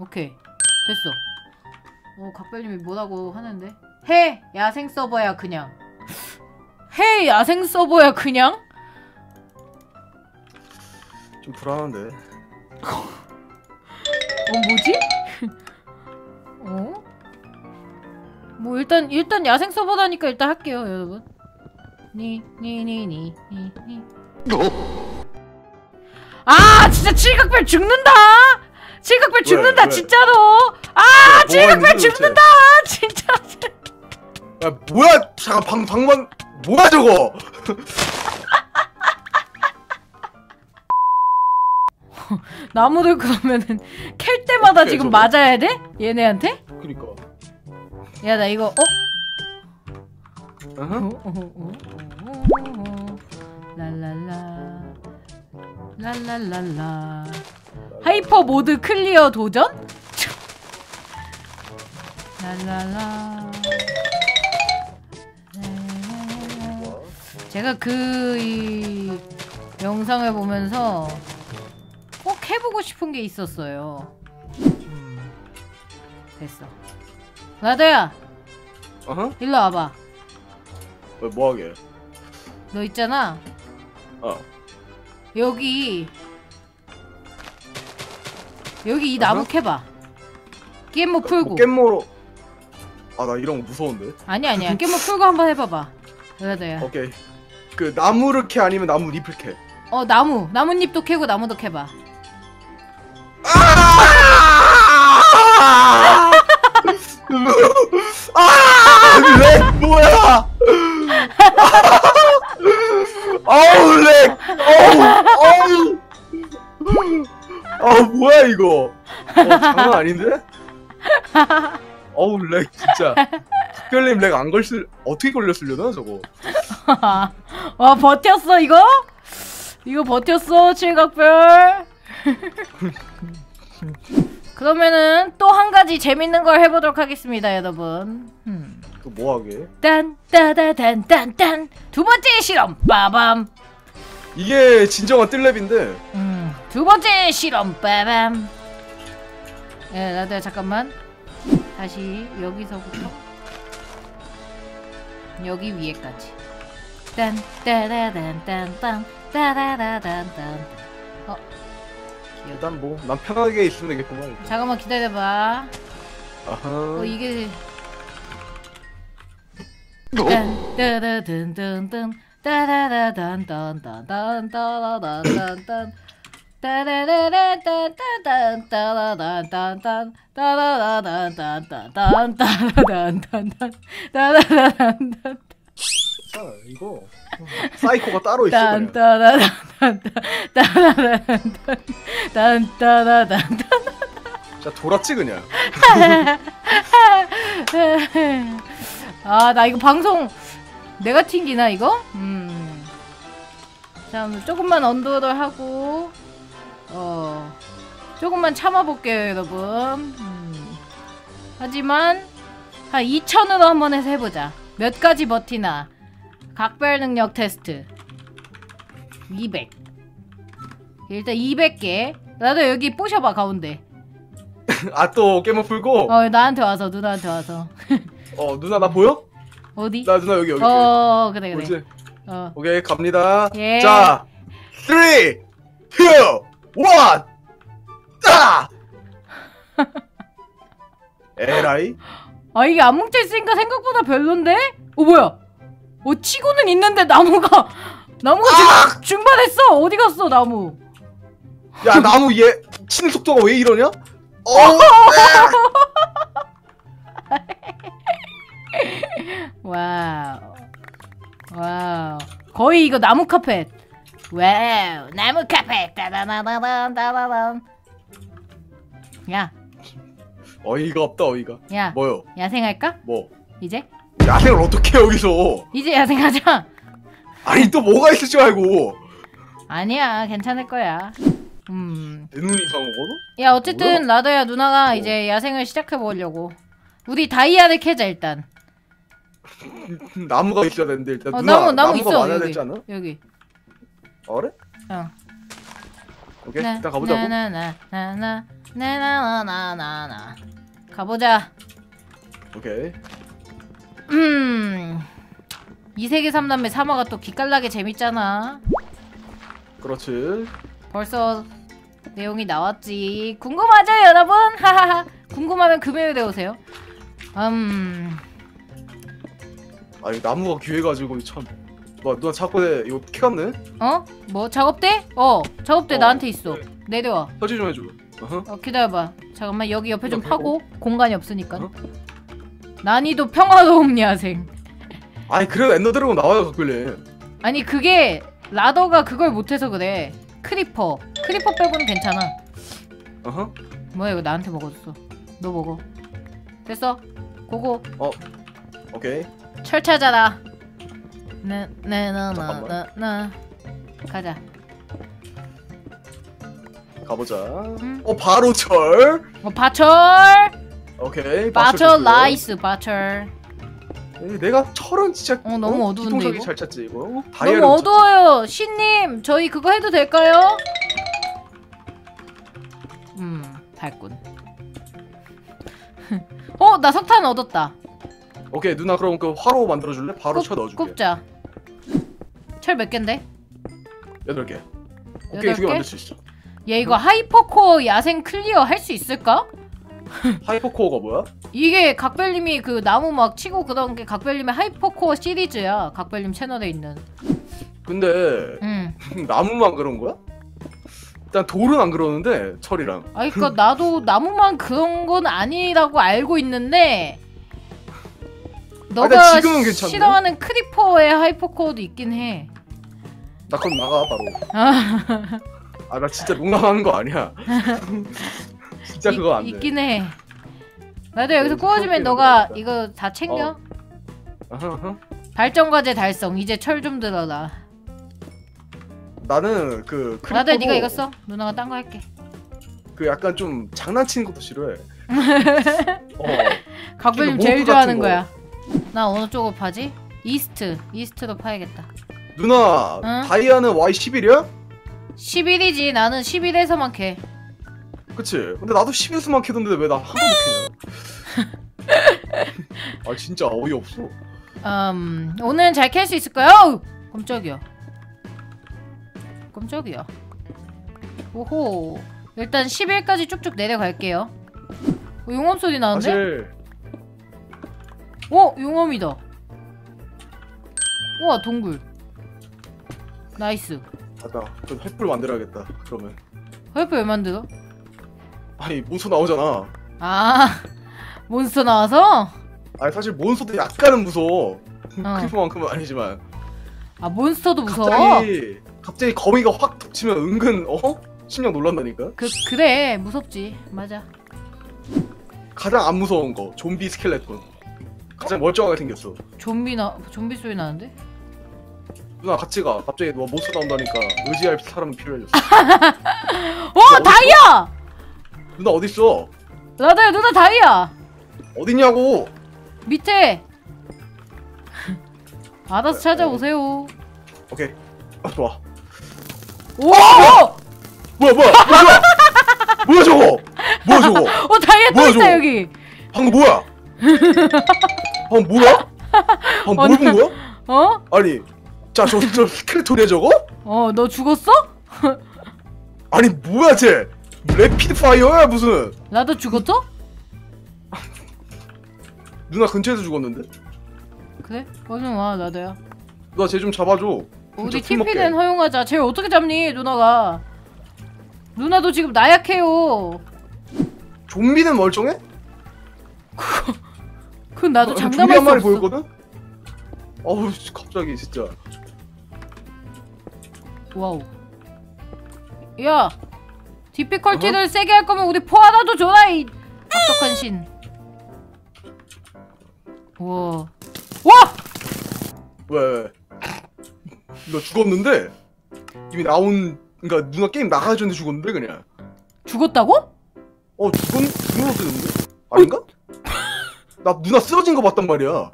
오케이 됐어. 각별님이 뭐라고 하는데? 해! 야생 서버야 그냥. 해! 야생 서버야 그냥? 좀 불안한데. 뭐지? 뭐 일단 야생 서버다니까 일단 할게요 여러분. 니. 아 진짜 칠각별 죽는다! 칠각별 죽는다 왜? 진짜로! 아 칠각별 죽는다! 진짜. 야 뭐야 잠깐 방만 뭐야 저거? 나무를 그러면은 캘 때마다 지금 저거? 맞아야 돼? 얘네한테? 그니까. 야 나 이거 랄랄라 랄랄랄라 하이퍼 모드 클리어 도전? 랄랄라 제가 그 이 영상을 보면서 꼭 해보고 싶은 게 있었어요. 됐어. 라더야! 어허? 일로 와봐. 왜 뭐하게? 너 있잖아. 여기 이 나무 캐봐. 깻모 풀고. 깻모로. 아 나 이런 거 무서운데? 아니야. 깻모 풀고 한번 해봐봐. 라더야. 오케이. 그 나무를 캐 아니면 나무 잎을 캐. 나뭇잎도 캐고 나무도 캐봐. 아! 렉! 뭐야! 아우 렉! 아우 뭐야 이거! 장난 아닌데? 아우 렉 진짜. 각별님 렉 안 걸릴 어떻게 걸렸으려나 저거? 와 버텼어 이거? 이거 버텼어 칠각별. 그러면은 또 한 가지 재밌는 걸 해보도록 하겠습니다, 여러분. 또 뭐하게? 딴따다단딴딴 두 번째 실험 빠밤. 이게 진정한 뜰랩인데. 두 번째 실험 빠밤. 예, 나도 잠깐만. 다시 여기서부터 여기 위에까지. 딴따다단딴딴따다단딴. 일단 뭐 난 편하게 있으면 되겠구만 일단. 잠깐만 기다려봐. 이게 이거 사이코가 따로 있어. 자 돌았지 그냥. 아 나 이거 방송 내가 튕기나 이거? 자 조금만 언더를 하고 조금만 참아볼게요 여러분. 하지만 한 2000으로 한번 해서 해보자. 몇 가지 버티나. 각별 능력 테스트 200. 일단 200개. 나도 여기 뽀셔봐 가운데. 아 또 깨모 풀고? 나한테 와서 누나한테 와서. 누나 나 보여? 어디? 나 누나 여기. 그래. 오케이 갑니다. 예. 자 3, 2, 1 따! 에라이? 아 이게 안 뭉쳐있으니까 생각보다 별론데? 뭐야? 치고는 있는데 나무가 아! 중반했어. 어디 갔어 나무? 야 나무 얘 치는 속도가 왜 이러냐? 와우 거의 이거 나무 카펫. 와우 나무 카펫 따다다다다다다다. 야 어이가 없다 어이가. 야 뭐요? 야생할까? 뭐 이제? 야생을 어떻게 해 여기서? 이제 야생하자. 아니 또 뭐가 있을 줄 알고. 아니야 괜찮을 거야. 내 눈이 이상하거든? 야 어쨌든 뭐야? 라더야 누나가 이제 야생을 시작해보려고. 우리 다이아를 캐자 일단. 나무가 있어야 되는데 일단. 누나 나무 있어 많아야 되지 않아? 여기. 그래? 오케이 일단 가보자고. 나나나나나나나나나 가보자. 오케이. 이세계 3남매 3화가 또 기깔나게 재밌잖아. 그렇지. 벌써 내용이 나왔지. 궁금하죠 여러분? 하하하. 궁금하면 금요일에 오세요. 아 이거 나무가 귀해가지고 참. 와 누나 작업대 이거 키웠네? 어? 뭐? 작업대? 어 작업대 나한테 있어. 그래. 내려와. 설치 좀 해줘. 어허. 기다려봐. 잠깐만 여기 옆에 좀 파고. 공간이 없으니까. 어? 난이도 평화로움 야생. 아니 그래도 엔더드래곤 나와요 각별님. 아니 그게 라더가 그걸 못해서 그래. 크리퍼 빼고는 괜찮아. 어허. 뭐야 이거 나한테 먹어줬어. 너 먹어. 됐어. 고고. 어 오케이. 철 찾아라. 나 가자. 가보자. 응? 어 바로 철. 어 바철. 오케이. 바철 라이스 바철. 내가 철은 진짜. 어 너무 어두운데 이거. 잘 찾지 이거. 너무 어두워요. 신님 저희 그거 해도 될까요? 달군. 어 나 석탄 얻었다. 오케이 누나 그럼 그 화로 만들어줄래? 바로 철 넣어줄게. 굽자. 철 몇 갠데? 8개. 오케이 2개 만들 수 있어. 얘 이거 하이퍼코어 야생 클리어 할 수 있을까? 하이퍼코어가 뭐야? 이게 각별님이 그 나무 막 치고 그런 게 각별님의 하이퍼코어 시리즈야. 각별님 채널에 있는. 근데 나무만 그런 거야? 일단 돌은 안 그러는데 철이랑. 아니 그니까 나도 나무만 그런 건 아니라고 알고 있는데 너가 싫어하는 크리퍼의 하이퍼코어도 있긴 해. 나 그럼 나가 바로. 아 나 진짜 농담하는 거 아니야. 진짜 그거 안 돼. 있긴 해. 나도 여기서 구워주면 너가 이거 다 챙겨. 발전 과제 달성. 이제 철 좀 들어라. 나는 그 크리퍼. 나도 네가 이거 써. 누나가 딴 거 할게. 그 약간 좀 장난치는 것도 싫어해. 각별님 제일 좋아하는 거야. 나 어느 쪽으로 파지? 이스트로 파야겠다. 누나 응? 다이아는 Y11이야? 11이지 나는 11에서만 캐. 그치? 근데 나도 11에서만 캐던데 왜 나 한 번도 캐냐? 아 진짜 어이없어. 오늘은 잘 캘 수 있을까요? 깜짝이야. 오호 일단 11까지 쭉쭉 내려갈게요. 용암 소리 나는데? 사실... 오! 용암이다. 우와 동굴. 나이스. 맞다. 좀 횃불 만들어야겠다. 그러면. 횃불 왜 만들어? 아니 몬스터 나오잖아. 아 몬스터 나와서? 아니 사실 몬스터도 약간은 무서워. 크리퍼만큼은 아니지만. 아 몬스터도 무서워? 갑자기 거미가 확 덮치면 은근 어? 심장 놀란다니까? 그래 무섭지. 맞아. 가장 안 무서운 거 좀비 스켈레톤. 가장 멀쩡하게 생겼어. 좀비 소리 나는데? 누나 같이 가. 갑자기 너 몬스터 나온다니까 의지할 사람은 필요해졌어. 오 다이아! 누나 어딨어? 라더야 누나 다이아! 어딨냐고! 밑에! 알아서 찾아오세요. 오케이. 아 좋아. 오! 아! 뭐야! 뭐야 저거! 오 다이아 또 있다 여기! 방금 뭐야? 방금 뭐야? 방금 뭘 본 거야? 어? 아니 자 저 스켈레톤이야 저거? 어 너 죽었어? 아니 뭐야 쟤 래피드 파이어야 무슨. 나도 죽었어? 누나 근처에서 죽었는데? 그래? 얼른 와 나도야. 누나 쟤 좀 잡아줘. 우리 팀피는 허용하자. 쟤 어떻게 잡니 누나가. 누나도 지금 나약해요. 좀비는 멀쩡해? 그건 나도 장담할 수 없어. 좀비 한 마리 보였거든? 어우 갑자기 진짜. 와우. 야 디피컬티를 세게 할 거면 우리 포 하나도 줘라 이 악덕한 신. 우와. 와! 왜? 너 죽었는데? 이미 나온. 그러니까 누나 게임 나가야 되는데 죽었는데 그냥. 죽었다고? 어 죽었는데? 아닌가? 나 누나 쓰러진 거 봤단 말이야.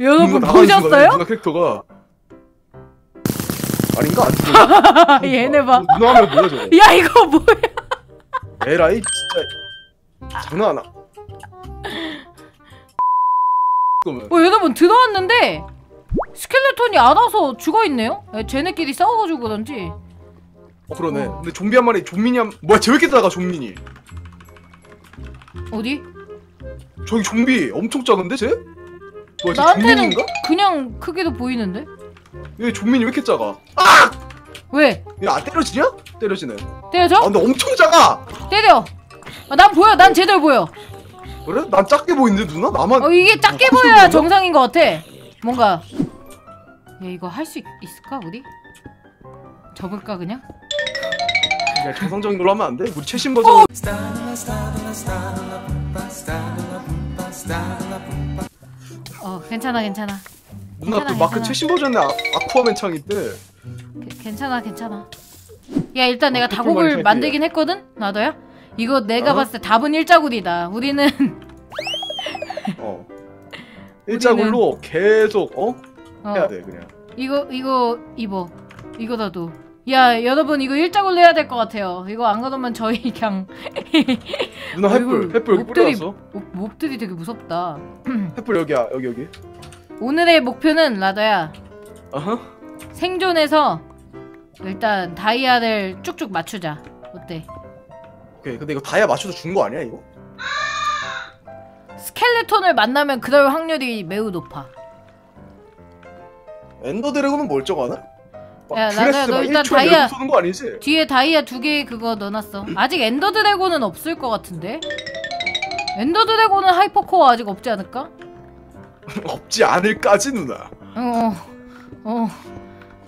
여러분 보셨어요? 누나 캐릭터가 아닌가? 안 쓰러졌나? 얘네 봐. 누나 하면 뭐야 저거. 야 이거 뭐야. 에라이 진짜 장난 안 하. 뭐 여러분 들어왔는데 스켈레톤이 알아서 죽어있네요? 쟤네끼리 싸워가지고 그런지. 그러네. 근데 좀비 한 마리, 좀비니 한... 뭐야 쟤 왜 이렇게 작아 좀비니? 어디? 저기 좀비 엄청 작은데 쟤? 뭐야 쟤 나한테는 좀비니인가? 그냥 크기도 보이는데? 얘 좀비니 왜 이렇게 작아? 아! 왜? 얘 안 때려지냐? 때려지네. 때려져? 아 근데 엄청 작아! 때려! 아, 난 보여! 난 제대로 보여! 그래? 난 작게 보이는데 누나? 나만... 이게 작게 보여야 정상인 것 같아. 뭔가... 얘 이거 할 수 있을까 우리? 접을까 그냥? 야 정상적인 걸로 하면 안 돼? 우리 최신 버전. 괜찮아 괜찮아. 누나 그 마크 최신 버전에 아쿠아맨 창이 있대. 괜찮아 괜찮아. 야 일단 내가 다곡을 만들긴 했거든? 나도야? 이거 내가 봤을 때 답은 일자구리다. 우리는 일자구리로 계속 해야 돼 그냥. 이거 입어. 이거라도. 야 여러분 이거 일자굴로 해야 될 것 같아요. 이거 안 그러면 저희 그냥 누나 횃불 횃불 뿌려놨어. 몹들이 되게 무섭다. 횃불 여기야 여기. 오늘의 목표는 라더야 생존해서 일단 다이아를 쭉쭉 맞추자. 어때? 오케이. 근데 이거 다이아 맞춰서 준 거 아니야 이거? 스켈레톤을 만나면 그럴 확률이 매우 높아. 엔더드래곤은 멀쩡하나? 야 라더야 너 일단 다이아 뒤에 다이아 2개 그거 넣어놨어. 아직 엔더드래곤은 없을 것 같은데? 엔더드래곤은 하이퍼코어 아직 없지 않을까? 없지 않을까지 누나.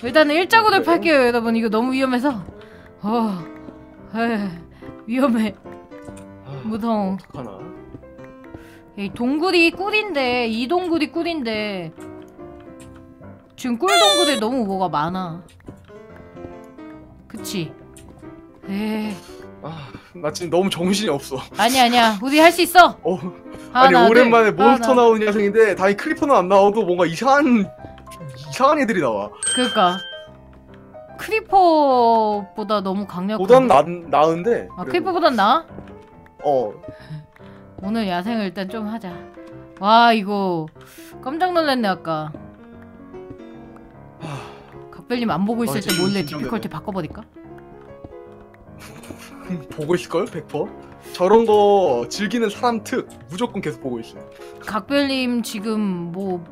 일단은 일자구를 팔게요 여러분. 이거 너무 위험해서 위험해. 무서워. 어떡하나. 이 동굴이 꿀인데 이 동굴이 꿀인데 지금 꿀동굴이 너무 뭐가 많아. 그치? 에이. 아, 나 지금 너무 정신이 없어. 아니야. 우리 할 수 있어. 하나, 오랜만에 둘, 몬스터 하나. 나오는 야생인데 다행히 크리퍼는 안 나와도 뭔가 이상한 애들이 나와. 그러니까 크리퍼보다 너무 강력한. 보단 나은데. 아, 크리퍼보단 나아? 오늘 야생을 일단 좀 하자. 와, 이거 깜짝 놀랐네 아까. 각별님 안 보고 있을 때 몰래 디피컬티 바꿔버릴까? 보고 있을걸? 100%? 저런 거 즐기는 사람 특! 무조건 계속 보고 있어. 각별님 지금 뭐...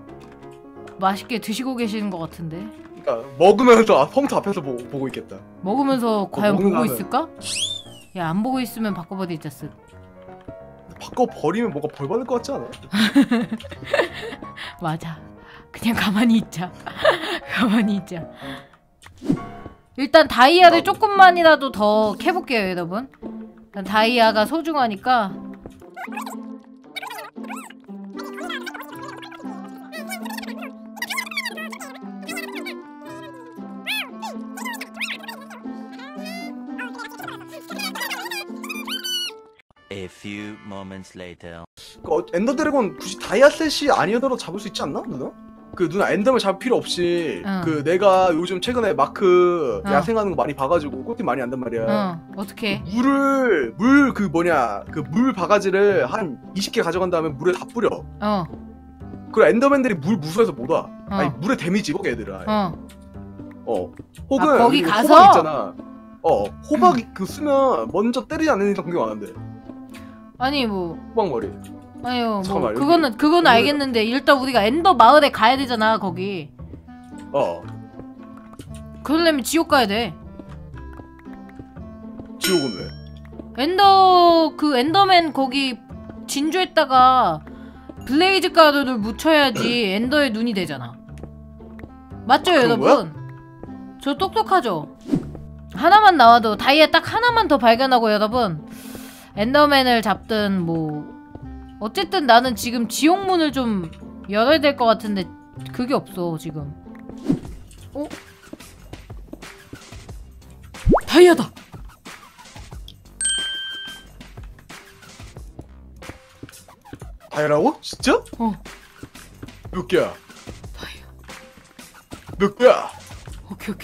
맛있게 드시고 계시는 것 같은데? 그러니까 먹으면서 펑트 앞에서 보고 있겠다. 먹으면서 과연 보고 있을까? 야 안 보고 있으면 바꿔버리자. 바꿔버리면 뭔가 벌받을 것 같지 않아? 맞아. 그냥 가만히 있자. 가만히 있자. 일단 다이아를 조금만이라도 더 캐볼게요 여러분. 일단 다이아가 소중하니까. A few moments later. 엔더드래곤 굳이 다이아셋이 아니더라도 잡을 수 있지 않나 누나? 누나 엔더맨 잡을 필요 없이 내가 요즘 최근에 마크 야생하는 거 많이 봐가지고 꿀팁 많이 안단 말이야. 어떻게? 물 바가지를 한 20개 가져간 다음에 물에 다 뿌려. 그래 엔더맨들이 물 무서워해서 못 와. 아니 물에 데미지 입어 얘들아. 혹은 거기 가서 호박 있잖아. 호박 쓰면 먼저 때리지 않는 이상 공격 안 한대. 아니 뭐 호박머리. 아유, 뭐 그거는 알겠는데 일단 우리가 엔더 마을에 가야 되잖아 거기. 그러려면 지옥 가야 돼. 지옥은 왜? 엔더맨 거기 진주에다가 블레이즈 가루를 묻혀야지 엔더의 눈이 되잖아. 맞죠 여러분? 거야? 저 똑똑하죠? 하나만 나와도 다이아 딱 하나만 더 발견하고 여러분 엔더맨을 잡든 뭐. 어쨌든 나는 지금 지옥문을 좀 열어야 될 것 같은데 그게 없어 지금. 다이아다. 다이아라고? 진짜? 몇 개야? 다이아. 몇 개야? 오케이.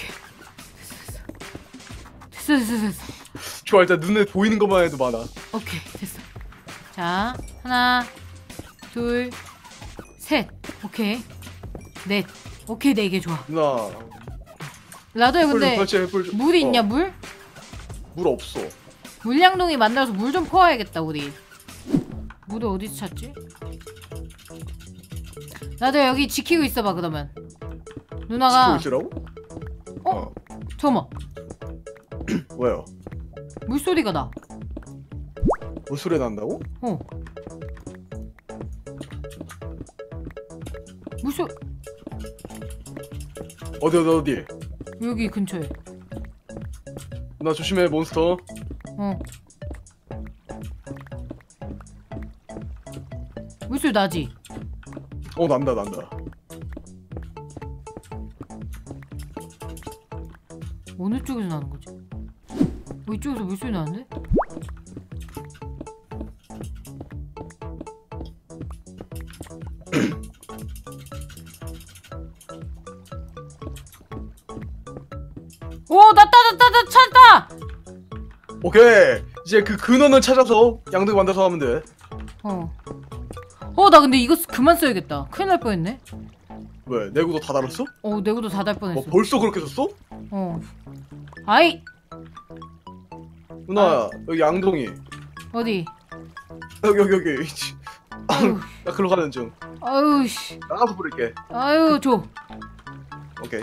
됐어. 좋아 일단 눈에 보이는 것만 해도 많아. 오케이 됐어. 자. 하나, 둘, 셋, 오케이. 넷, 오케이. 네 개 좋아. 나 라더야 근데 물이 있냐? 물? 물 없어. 물량동이 만들어서 물 좀 퍼와야겠다 우리. 물을 어디서 찾지? 라더야 여기 지키고 있어봐 그러면. 누나가 지키고 있으라고? 어? 잠깐만. 왜요? 물소리가 나. 물소리 난다고? 어. 물소 어디? 여기 근처에. 나 조심해 몬스터. 어. 물소리 나지? 어 난다. 어느 쪽에서 나는 거지? 뭐 이쪽에서 물소리 나는데? 오 났다 찾았다. 오케이 이제 그 근원을 찾아서 양득 만들어서 하면 돼. 나 근데 이거 그만 써야겠다. 큰일 날 뻔했네. 왜 내구도 다 달았어? 어 내구도 다 달 뻔했어. 벌써 그렇게 썼어? 어. 아이 누나야. 아. 여기 양동이 어디? 여기 아유. 나 글로 가는 중. 아유 씨. 나가서 부를게. 아유 줘. 오케이.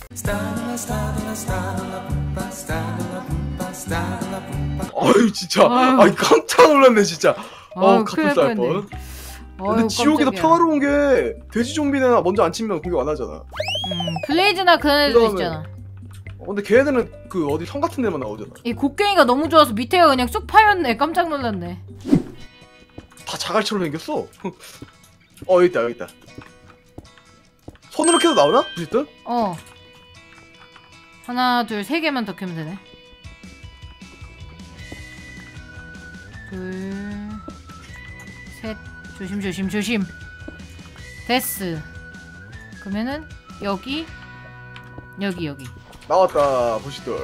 아유 진짜 아이 깜짝 놀랐네 진짜. 아 갑자기 쌀 뻔. 근데 지옥이 더 평화로운 게 돼지 좀비는 먼저 안 치면 공격 안 하잖아. 블레이즈나 그런 애들도 있잖아. 근데 걔네들은 그 어디 성 같은 데만 나오잖아. 이 곡괭이가 너무 좋아서 밑에가 그냥 쑥 파였네. 깜짝 놀랐네. 다 자갈처럼 생겼어. 여기 있다. 손으로 켜도 나오나? 어쨌든? 어. 하나, 둘, 세 개만 더 켜면 되네. 둘, 셋. 조심. 됐어. 그러면은 여기. 나왔다, 보시들.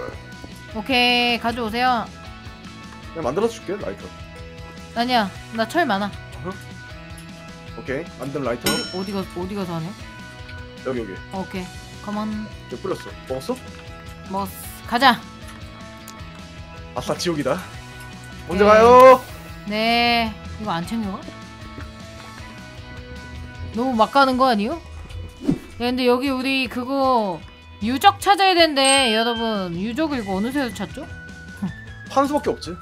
오케이, 가져오세요. 그냥 만들어 줄게, 라이터. 아니야, 나 철 많아. 오케이, 만든 라이터. 어디 가서 하냐? 여기. 오케이. 컴온. 저 뿌렸어. 먹었어? 먹었어. 가자. 아싸 지옥이다. 먼저 가요. 네. 이거 안 챙겨가? 너무 막 가는 거 아니요? 근데 여기 우리 그거 유적 찾아야 되는데 여러분 유적을 이거 어느 새로 찾죠? 파는 수밖에 없지.